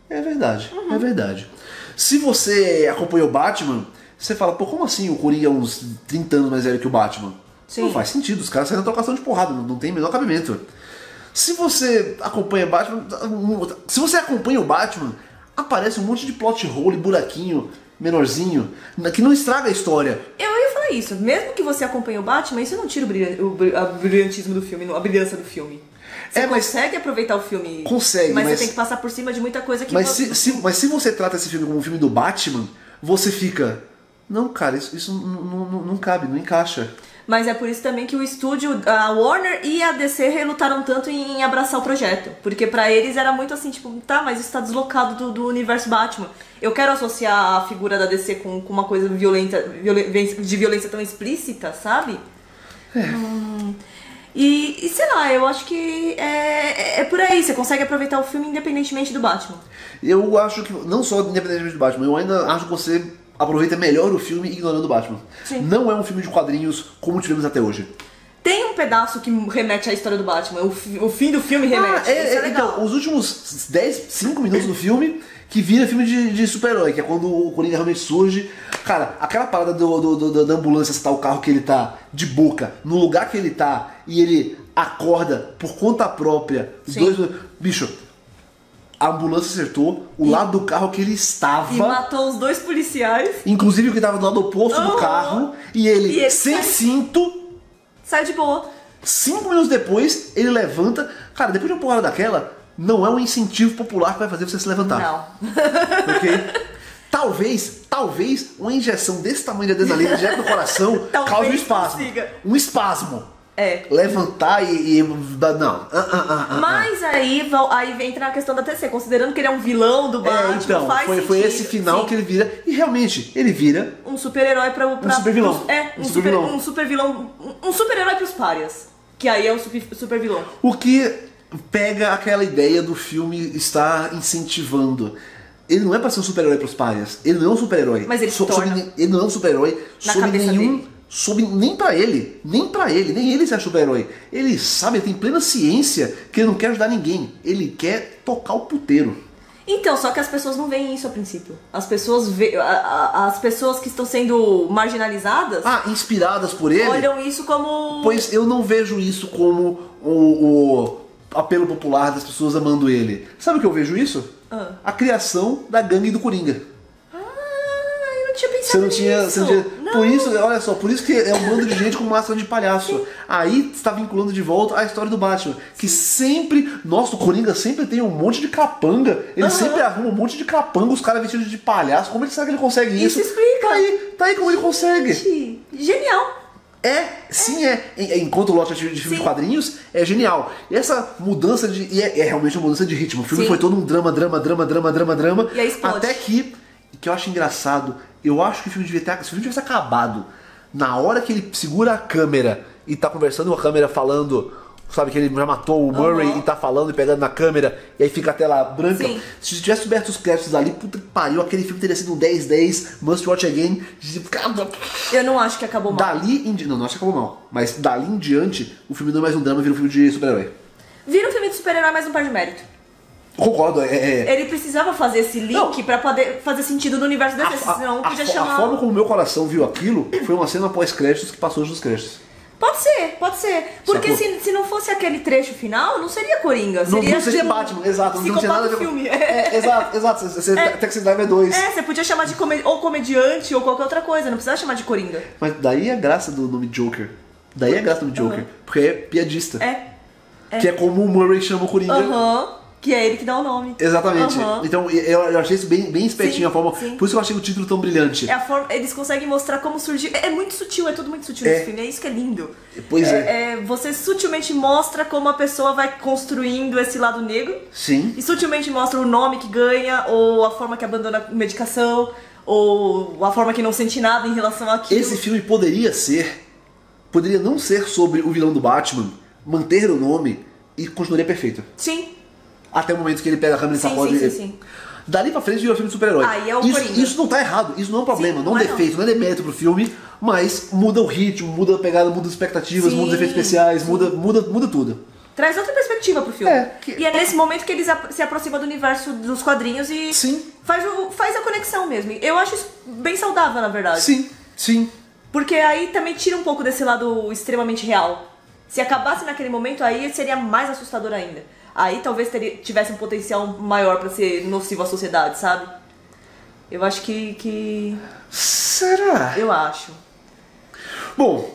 É verdade, uhum. é verdade. Se você acompanhou o Batman, você fala, pô, como assim o Coringa é uns trinta anos mais velho que o Batman? Sim. Não faz sentido, os caras saem na trocação de porrada, não tem o menor cabimento. Se você acompanha Batman, se você acompanha o Batman, aparece um monte de plot hole, buraquinho, menorzinho, que não estraga a história. Eu ia falar isso, mesmo que você acompanhe o Batman, isso não tira o, brilha o brilhantismo do filme, a brilhança do filme. Você é, consegue aproveitar o filme, consegue, mas, mas você tem que passar por cima de muita coisa que... Mas, se, se, mas se você trata esse filme como um filme do Batman, você fica... Não, cara, isso, isso não, não, não cabe, não encaixa. Mas é por isso também que o estúdio, a Warner e a D C relutaram tanto em abraçar o projeto. Porque pra eles era muito assim, tipo, tá, mas isso tá deslocado do, do universo Batman. Eu quero associar a figura da D C com, com uma coisa violenta, violência, de violência tão explícita, sabe? É. Hum, e, e sei lá, eu acho que é, é por aí, você consegue aproveitar o filme independentemente do Batman. Eu acho que, não só independentemente do Batman, eu ainda acho que você... aproveita melhor o filme ignorando o Batman. Sim. Não é um filme de quadrinhos como tivemos até hoje. Tem um pedaço que remete à história do Batman. O, o fim do filme remete. Ah, é, é, é então, os últimos dez, cinco minutos do filme que vira filme de, de super-herói, que é quando o Coringa realmente surge. Cara, aquela parada do, do, do, da ambulância citar o carro que ele tá de boca, no lugar que ele tá, e ele acorda por conta própria. Os dois... Bicho... A ambulância acertou o e... lado do carro que ele estava. E matou os dois policiais. Inclusive o que estava do lado oposto uhum. do carro. E ele, e ele sem sai... cinto... Sai de boa. Cinco minutos depois, ele levanta. Cara, depois de uma porrada daquela, não é um incentivo popular que vai fazer você se levantar. Não. Ok? Talvez, talvez, uma injeção desse tamanho de adrenalina direto no coração cause um espasmo. Consiga. Um espasmo. É. Levantar e... e não. Ah, ah, ah, Mas ah. aí, aí entra a questão da T C, considerando que ele é um vilão do Batman, é, então, faz foi, foi esse final sim. que ele vira. E realmente, ele vira... Um super-herói pra... pra um super-vilão. É, um, um super-vilão. Super, um super-herói um super pros párias. Que aí é um super-vilão. O que pega aquela ideia do filme estar incentivando. Ele não é pra ser um super-herói pros párias. Ele não é um super-herói. Mas ele so, se torna. Sobre, ele não é um super-herói sob nenhum... Dele. Sob, nem pra ele, nem pra ele, nem ele se acha super-herói. Ele sabe, ele tem plena ciência que ele não quer ajudar ninguém. Ele quer tocar o puteiro. Então, só que as pessoas não veem isso a princípio. As pessoas ve a, a, as pessoas que estão sendo marginalizadas... Ah, inspiradas por ele? Olham isso como... Pois eu não vejo isso como o, o apelo popular das pessoas amando ele. Sabe o que eu vejo isso? Ah. A criação da gangue do Coringa. Ah, eu não tinha pensado nisso. Você não tinha... Por isso, olha só, por isso que é um bando de gente com máscara de palhaço. Sim. Aí está vinculando de volta a história do Batman. Que sempre, nossa, o Coringa sempre tem um monte de capanga. Ele uhum. sempre arruma um monte de capanga, os caras vestidos de palhaço. Como ele será que ele consegue isso? Isso explica. Tá aí, tá aí como ele consegue. Gente, genial. É, sim é. é. Enquanto o lote de filme sim. de quadrinhos, é genial. E essa mudança de... E é, é realmente uma mudança de ritmo. O filme sim. foi todo um drama, drama, drama, drama, drama, drama. E aí explode. Até que, que eu acho engraçado... Eu acho que o filme devia ter, se o filme tivesse acabado na hora que ele segura a câmera e tá conversando com a câmera falando, sabe, que ele já matou o Murray uhum. e tá falando e pegando na câmera e aí fica a tela branca. Sim. Se tivesse coberto os créditos ali, puta que pariu, aquele filme teria sido um dez dez, must watch again. Eu não acho que acabou mal. Dali em diante, não, não acho que acabou mal, mas dali em diante o filme não é mais um drama, vira um filme de super-herói. Vira um filme de super-herói mais um par de mérito. Concordo, é, é... Ele precisava fazer esse link não. pra poder fazer sentido no universo da D C, senão não podia a, chamar... A forma como o meu coração viu aquilo foi uma cena pós-créditos que passou dos créditos. Pode ser, pode ser. Porque se, se não fosse aquele trecho final, não seria Coringa. Seria não, não seria Batman, exato. Não tinha nada a ver com... filme. É, exato, exato. Você, é. Taxi Driver dois. É, você podia chamar de comed... ou comediante ou qualquer outra coisa. Não precisava chamar de Coringa. Mas daí a graça do nome Joker. Daí a graça do nome Joker. Uhum. Porque é piadista. É. é. Que é como o Murray chama o Coringa. Aham. Uhum. Que é ele que dá o nome. Exatamente. Uhum. Então eu, eu achei isso bem, bem espertinho, sim, a forma. Sim. Por isso que eu achei o título tão brilhante. É a forma, eles conseguem mostrar como surgiu. É, é muito sutil, é tudo muito sutil é. nesse filme. É isso que é lindo. Pois é, é. é. Você sutilmente mostra como a pessoa vai construindo esse lado negro. Sim. E sutilmente mostra o nome que ganha, ou a forma que abandona a medicação, ou a forma que não sente nada em relação àquilo. Esse filme poderia ser, poderia não ser sobre o vilão do Batman, manter o nome e continuaria perfeito. Sim. Até o momento que ele pega a câmera e sacode. Sim, sim, sim. Dali pra frente vira o filme de super-herói. Aí é o isso, isso não tá errado, isso não é um problema, sim, não, não é defeito, não é demérito pro filme, mas muda o ritmo, muda a pegada, muda as expectativas, sim, muda os efeitos especiais, muda, muda, muda tudo. Traz outra perspectiva pro filme. É, que... E é nesse momento que ele se aproxima do universo dos quadrinhos e sim. Faz, o, faz a conexão mesmo. Eu acho isso bem saudável, na verdade. Sim, sim. Porque aí também tira um pouco desse lado extremamente real. Se acabasse naquele momento, aí seria mais assustador ainda. Aí talvez teria, tivesse um potencial maior pra ser nocivo à sociedade, sabe? Eu acho que... que... Será? Eu acho. Bom,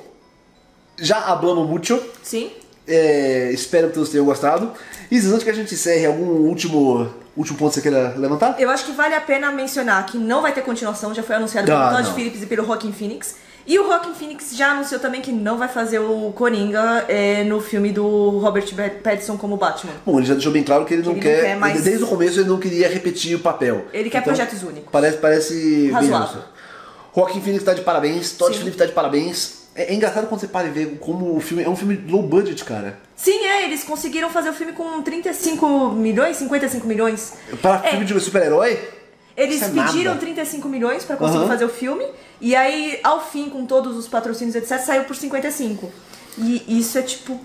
já hablamos muito. Sim. É, espero que todos tenham gostado. E antes que a gente encerre, algum último, último ponto que você queira levantar? Eu acho que vale a pena mencionar que não vai ter continuação, já foi anunciado ah, pelo Todd Phillips e pelo Joaquin Phoenix. E o Joaquin Phoenix já anunciou também que não vai fazer o Coringa é, no filme do Robert Pattinson como Batman. Bom, ele já deixou bem claro que ele não, ele quer, não quer mais... Desde o começo ele não queria repetir o papel. Ele quer então, projetos únicos. Parece, parece razoável. Joaquin Phoenix tá de parabéns, Todd Phillips tá de parabéns. É, é engraçado quando você para e vê como o filme é um filme low budget, cara. Sim, é, eles conseguiram fazer o filme com trinta e cinco milhões, cinquenta e cinco milhões. Para é. filme de super-herói? Eles é pediram nada. trinta e cinco milhões pra conseguir uhum. fazer o filme. E aí, ao fim, com todos os patrocínios, etcétera, saiu por cinquenta e cinco. E isso é tipo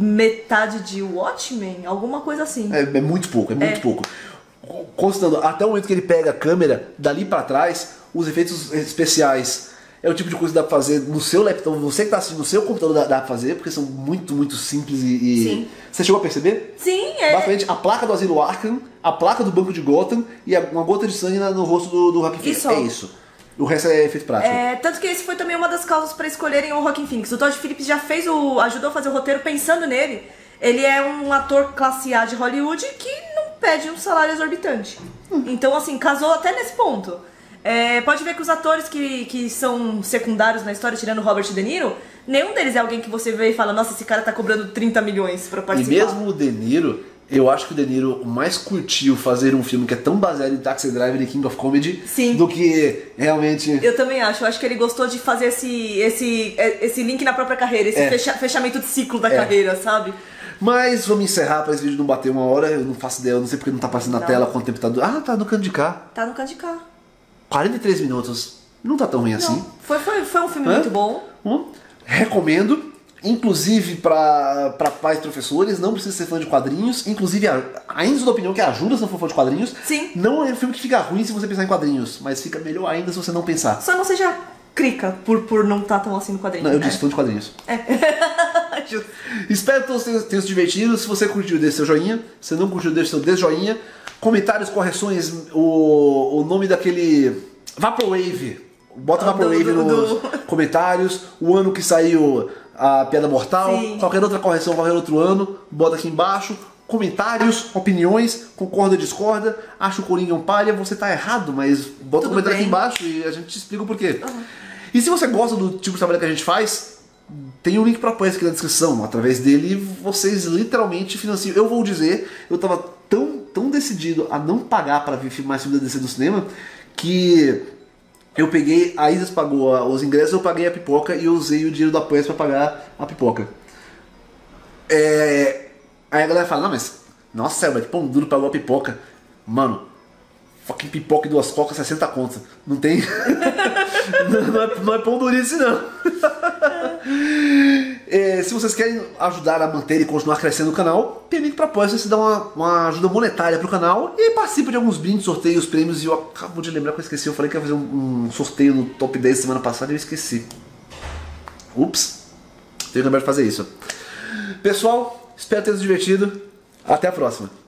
metade de Watchmen? Alguma coisa assim. É, é muito pouco, é muito é. pouco. Considerando, até o momento que ele pega a câmera, dali pra trás, os efeitos especiais... É o tipo de coisa que dá pra fazer no seu laptop, você que tá assistindo no seu computador dá, dá pra fazer, porque são muito, muito simples e... Sim. Você chegou a perceber? Sim, é... Basicamente, a placa do asilo Arkham, a placa do banco de Gotham e uma gota de sangue no rosto do, do Joaquin Phoenix. É isso. O resto é efeito prático. É, tanto que esse foi também uma das causas pra escolherem o Joaquin Phoenix. O Todd Phillips já fez o... ajudou a fazer o roteiro pensando nele. Ele é um ator classe A de Hollywood que não pede um salário exorbitante. Hum. Então, assim, casou até nesse ponto. É, pode ver que os atores que, que são secundários na história, tirando Robert De Niro, nenhum deles é alguém que você vê e fala, nossa, esse cara tá cobrando trinta milhões pra participar. E mesmo o De Niro, eu acho que o De Niro mais curtiu fazer um filme que é tão baseado em Taxi Driver e King of Comedy, sim, do que realmente... Eu também acho, eu acho que ele gostou de fazer esse, esse, esse link na própria carreira, esse é. fecha, fechamento de ciclo da é. carreira, sabe? Mas vamos encerrar pra esse vídeo não bater uma hora, eu não faço ideia, eu não sei porque não tá aparecendo na não. tela quanto tempo tá... Do... Ah, tá no canto de cá. Tá no canto de cá. quarenta e três minutos, não tá tão ruim não. assim. Foi, foi, foi um filme Hã? muito bom. Hum? Recomendo, inclusive pra, pra pais e professores, não precisa ser fã de quadrinhos. Inclusive, ainda sou da opinião que ajuda se não for fã de quadrinhos. Sim. Não é um filme que fica ruim se você pensar em quadrinhos, mas fica melhor ainda se você não pensar. Só não seja crica por, por não estar tá tão assim no quadrinho. Não, eu disse é. fã de quadrinhos. É. Justo. Espero que todos tenham se divertido. Se você curtiu, deixe seu joinha. Se não curtiu, deixe seu desjoinha. Comentários, correções, o, o nome daquele... Vaporwave. Bota ah, Vaporwave do, do, nos do. comentários. O ano que saiu a Piada Mortal. Sim. Qualquer outra correção, qualquer outro ano. Bota aqui embaixo. Comentários, opiniões. Concorda, discorda. Acha o Coringa um palha. Você tá errado, mas bota o um comentário bem. aqui embaixo e a gente te explica o porquê. Uhum. E se você gosta do tipo de trabalho que a gente faz... Tem um link para apoio aqui na descrição. Através dele, vocês literalmente financiam. Eu vou dizer, eu tava tão, tão decidido a não pagar para ver mais filme da D C no cinema, que eu peguei, a Isis pagou os ingressos, eu paguei a pipoca e eu usei o dinheiro da apoia para pagar a pipoca. É... Aí a galera fala, não, mas, nossa, mas pão duro pagou a pipoca. Mano, fucking pipoca e duas cocas, sessenta conto. Não tem... Não, não, é, não é pão durice, não. É, se vocês querem ajudar a manter e continuar crescendo o canal, permite para apoio, você dá uma, uma ajuda monetária pro canal e participa de alguns brindes, sorteios, prêmios. E eu acabo de lembrar que eu esqueci, eu falei que ia fazer um, um sorteio no top dez semana passada e eu esqueci. Ups, tenho que lembrar de fazer isso. Pessoal, espero ter se divertido. Até a próxima.